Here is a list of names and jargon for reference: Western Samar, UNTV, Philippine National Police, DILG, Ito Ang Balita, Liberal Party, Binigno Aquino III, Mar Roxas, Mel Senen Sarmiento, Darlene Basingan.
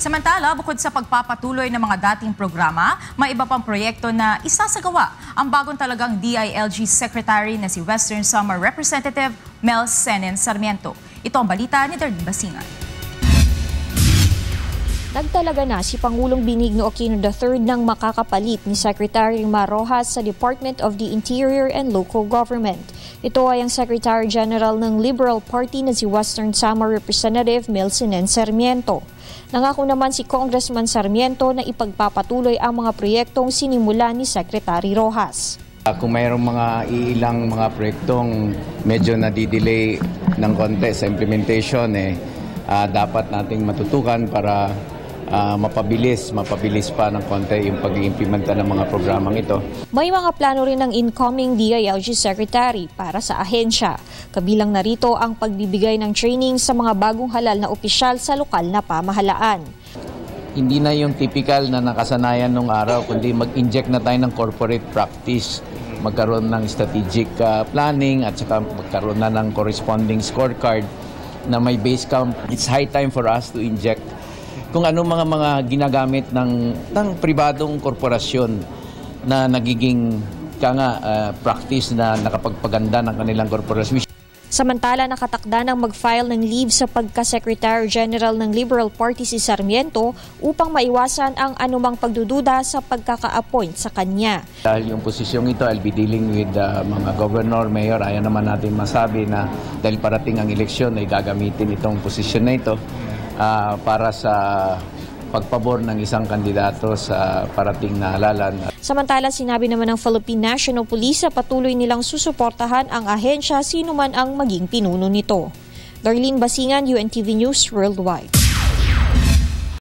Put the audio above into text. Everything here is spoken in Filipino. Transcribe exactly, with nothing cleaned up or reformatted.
Samantala, bukod sa pagpapatuloy ng mga dating programa, may iba pang proyekto na isasagawa ang bagong talagang D I L G Secretary na si Western Samar Representative Mel Senen Sarmiento. Ito ang balita ni Darlene Basingan. Nagtalaga na si Pangulong Binigno Aquino the third ng makakapalit ni Secretary Mar Roxas sa Department of the Interior and Local Government. Ito ay ang Secretary General ng Liberal Party na si Western Samar Representative Mel Senen Sarmiento. Nangako naman si Congressman Sarmiento na ipagpapatuloy ang mga proyektong sinimula ni Secretary Roxas. Kung mayroong mga ilang mga proyektong medyo nadidelay ng konti sa implementation, eh, uh, dapat nating matutukan para Uh, mapabilis, mapabilis pa ng konti yung pag-iimplementa ng mga programang ito. May mga plano rin ng incoming D I L G Secretary para sa ahensya. Kabilang narito ang pagbibigay ng training sa mga bagong halal na opisyal sa lokal na pamahalaan. Hindi na yung typical na nakasanayan nung araw, kundi mag-inject na tayo ng corporate practice. Magkaroon ng strategic uh, planning at saka magkaroon na ng corresponding scorecard na may base camp. It's high time for us to inject kung ano mga mga ginagamit ng, ng pribadong korporasyon na nagiging ka nga, uh, practice na nakapagpaganda ng kanilang korporasyon. Samantala, nakatakda ng mag-file ng leave sa pagka-Secretary General ng Liberal Party si Sarmiento upang maiwasan ang anumang pagdududa sa pagkaka-appoint sa kanya. Dahil yung posisyong ito, I'll be dealing with uh, mga governor, mayor. Ayaw naman natin masabi na dahil parating ang eleksyon ay gagamitin itong posisyon na ito Uh, para sa pagpabor ng isang kandidato sa parating na halalan. Samantala, sinabi naman ng Philippine National Police sa patuloy nilang susuportahan ang ahensya sino man ang maging pinuno nito. Darlene Basingan, U N T V News Worldwide.